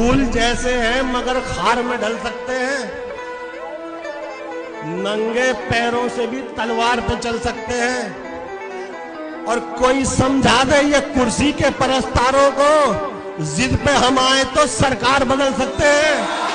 फूल जैसे हैं मगर खार में ढल सकते हैं, नंगे पैरों से भी तलवार पे चल सकते हैं। और कोई समझा दे ये कुर्सी के परस्तारों को, जिद पे हम आए तो सरकार बदल सकते हैं।